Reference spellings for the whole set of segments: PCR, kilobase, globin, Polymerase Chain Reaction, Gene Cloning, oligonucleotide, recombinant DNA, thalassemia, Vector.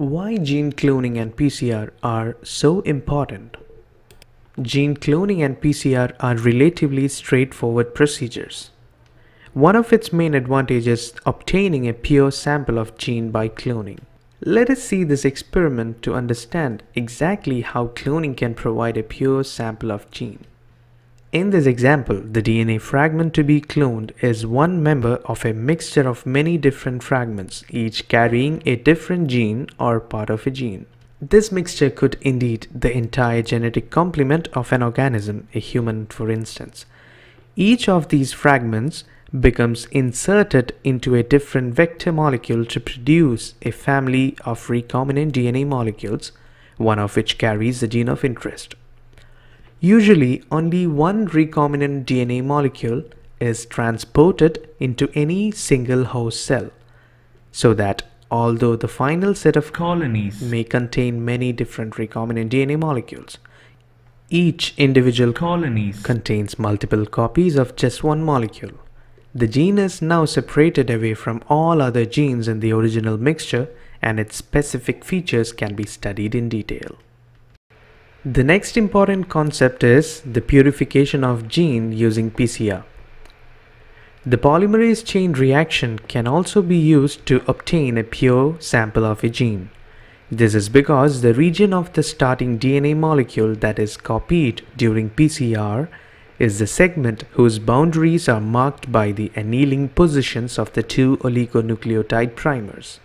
Why gene cloning and PCR are so important? Gene cloning and PCR are relatively straightforward procedures. One of its main advantages is obtaining a pure sample of gene by cloning. Let us see this experiment to understand exactly how cloning can provide a pure sample of gene. In this example, the DNA fragment to be cloned is one member of a mixture of many different fragments, each carrying a different gene or part of a gene. This mixture could indeed be the entire genetic complement of an organism, a human for instance. Each of these fragments becomes inserted into a different vector molecule to produce a family of recombinant DNA molecules, one of which carries the gene of interest. Usually, only one recombinant DNA molecule is transported into any single host cell, so that although the final set of colonies may contain many different recombinant DNA molecules, each individual colony contains multiple copies of just one molecule. The gene is now separated away from all other genes in the original mixture, and its specific features can be studied in detail. The next important concept is the purification of gene using PCR. The polymerase chain reaction can also be used to obtain a pure sample of a gene. This is because the region of the starting DNA molecule that is copied during PCR is the segment whose boundaries are marked by the annealing positions of the two oligonucleotide primers.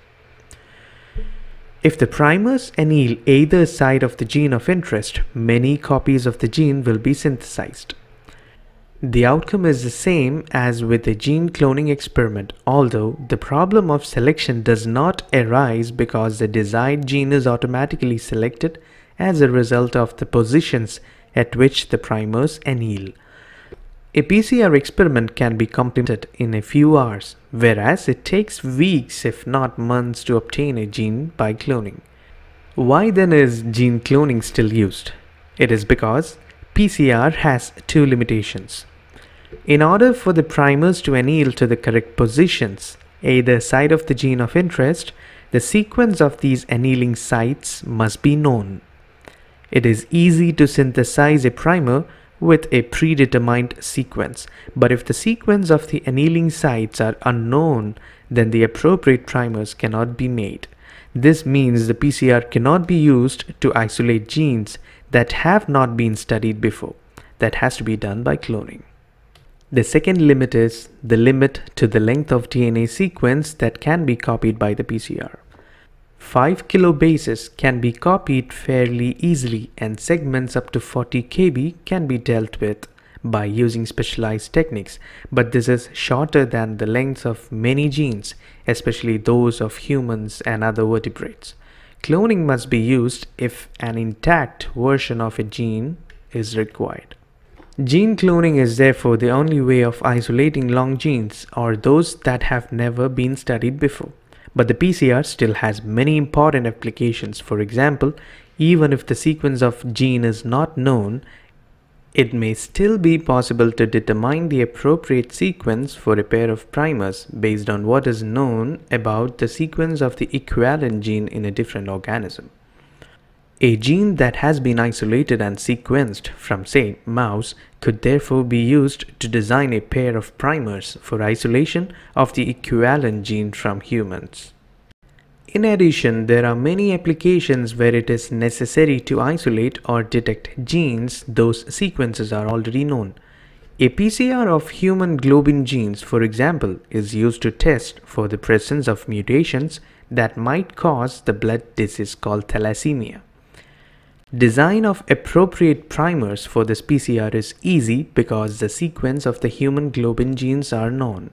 If the primers anneal either side of the gene of interest, many copies of the gene will be synthesized. The outcome is the same as with the gene cloning experiment, although the problem of selection does not arise because the desired gene is automatically selected as a result of the positions at which the primers anneal. A PCR experiment can be completed in a few hours, whereas it takes weeks if not months to obtain a gene by cloning. Why then is gene cloning still used? It is because PCR has two limitations. In order for the primers to anneal to the correct positions, either side of the gene of interest, the sequence of these annealing sites must be known. It is easy to synthesize a primer with a predetermined sequence, but if the sequence of the annealing sites are unknown, then the appropriate primers cannot be made. This means the PCR cannot be used to isolate genes that have not been studied before. That has to be done by cloning. The second limit is the limit to the length of DNA sequence that can be copied by the PCR. 5 kilobases can be copied fairly easily, and segments up to 40 kb can be dealt with by using specialized techniques, but this is shorter than the lengths of many genes, especially those of humans and other vertebrates. Cloning must be used if an intact version of a gene is required. Gene cloning is therefore the only way of isolating long genes or those that have never been studied before. But the PCR still has many important applications. For example, even if the sequence of gene is not known, it may still be possible to determine the appropriate sequence for a pair of primers based on what is known about the sequence of the equivalent gene in a different organism. A gene that has been isolated and sequenced from, say, mouse could therefore be used to design a pair of primers for isolation of the equivalent gene from humans. In addition, there are many applications where it is necessary to isolate or detect genes those sequences are already known. A PCR of human globin genes, for example, is used to test for the presence of mutations that might cause the blood disease called thalassemia. Design of appropriate primers for this PCR is easy because the sequence of the human globin genes are known.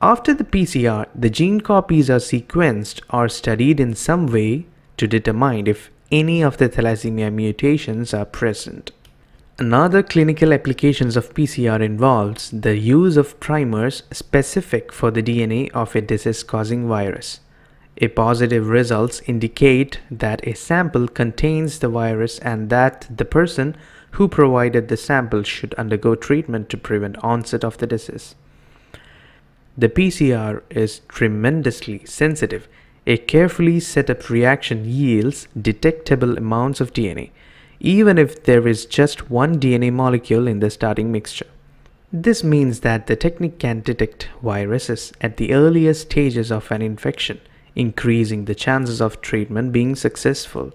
After the PCR, the gene copies are sequenced or studied in some way to determine if any of the thalassemia mutations are present. Another clinical applications of PCR involves the use of primers specific for the DNA of a disease-causing virus. A positive results indicate that a sample contains the virus and that the person who provided the sample should undergo treatment to prevent onset of the disease. The PCR is tremendously sensitive A carefully set up reaction yields detectable amounts of DNA, even if there is just one DNA molecule in the starting mixture. This means that the technique can detect viruses at the earliest stages of an infection, increasing the chances of treatment being successful.